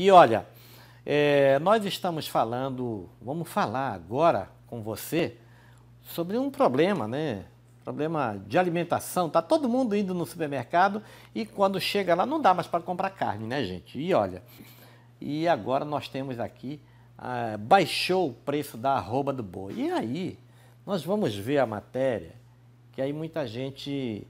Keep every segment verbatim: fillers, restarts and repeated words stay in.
E olha, é, nós estamos falando, vamos falar agora com você sobre um problema, né? Problema de alimentação. Tá todo mundo indo no supermercado e quando chega lá não dá mais para comprar carne, né, gente? E olha, e agora nós temos aqui, ah, baixou o preço da arroba do boi. E aí, nós vamos ver a matéria, que aí muita gente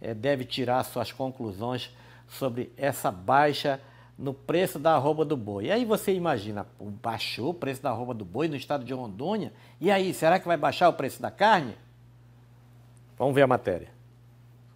é, deve tirar suas conclusões sobre essa baixa no preço da arroba do boi. E aí você imagina, baixou o preço da arroba do boi no estado de Rondônia? E aí, será que vai baixar o preço da carne? Vamos ver a matéria.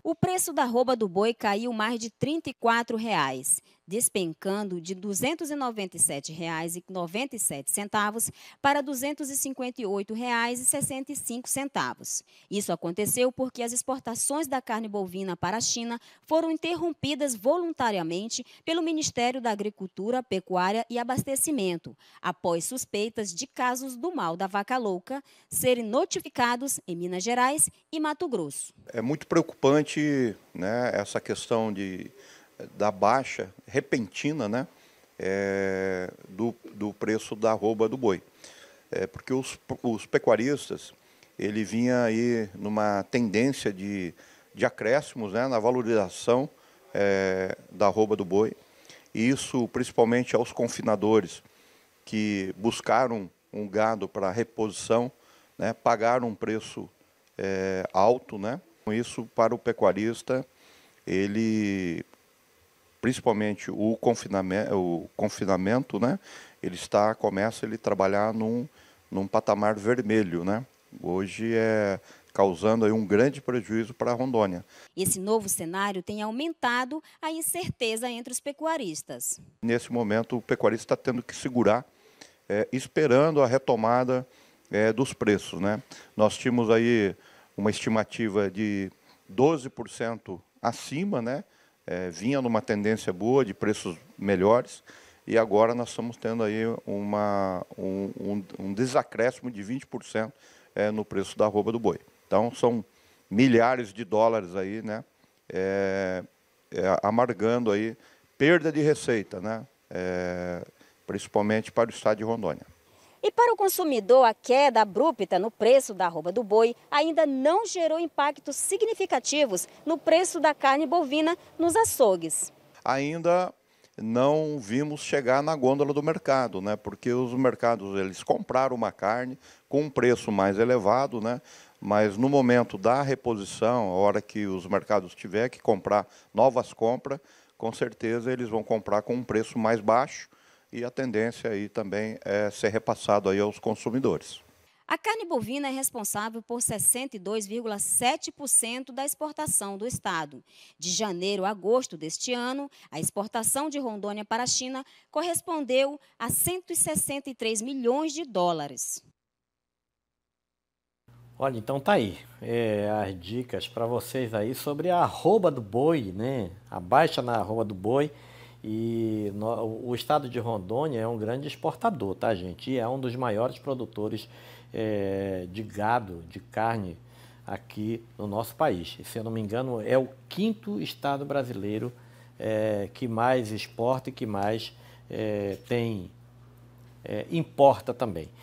O preço da arroba do boi caiu mais de trinta e quatro reais, despencando de duzentos e noventa e sete reais e noventa e sete centavos para duzentos e cinquenta e oito reais e sessenta e cinco centavos. Isso aconteceu porque as exportações da carne bovina para a China foram interrompidas voluntariamente pelo Ministério da Agricultura, Pecuária e Abastecimento, após suspeitas de casos do mal da vaca louca serem notificados em Minas Gerais e Mato Grosso. É muito preocupante, né, essa questão de... da baixa repentina, né, é, do, do preço da arroba do boi. É, porque os, os pecuaristas, ele vinha aí numa tendência de, de acréscimos, né, na valorização é, da arroba do boi. E isso principalmente aos confinadores que buscaram um gado para reposição, né, pagaram um preço é, alto, né. Isso para o pecuarista, ele... principalmente o confinamento, o confinamento, né? Ele está começa ele trabalhar num, num patamar vermelho, né? Hoje é causando aí um grande prejuízo para a Rondônia. Esse novo cenário tem aumentado a incerteza entre os pecuaristas. Nesse momento, o pecuarista está tendo que segurar, é, esperando a retomada é, dos preços, né? Nós tínhamos aí uma estimativa de doze por cento acima, né? É, vinha numa tendência boa, de preços melhores, e agora nós estamos tendo aí uma, um, um desacréscimo de vinte por cento é, no preço da arroba do boi. Então, são milhares de dólares aí, né, é, é, amargando aí, perda de receita, né, é, principalmente para o estado de Rondônia. E para o consumidor, a queda abrupta no preço da arroba do boi ainda não gerou impactos significativos no preço da carne bovina nos açougues. Ainda não vimos chegar na gôndola do mercado, né? Porque os mercados eles compraram uma carne com um preço mais elevado, né? Mas no momento da reposição, a hora que os mercados tiver que comprar novas compras, com certeza eles vão comprar com um preço mais baixo. E a tendência aí também é ser repassado aí aos consumidores. A carne bovina é responsável por sessenta e dois vírgula sete por cento da exportação do estado. De janeiro a agosto deste ano, a exportação de Rondônia para a China correspondeu a cento e sessenta e três milhões de dólares. Olha, então tá aí é, as dicas para vocês aí sobre a arroba do boi, né? A baixa na arroba do boi. E no, o estado de Rondônia é um grande exportador, tá, gente? E é um dos maiores produtores é, de gado, de carne, aqui no nosso país. E, se eu não me engano, é o quinto estado brasileiro é, que mais exporta e que mais é, tem, é, importa também.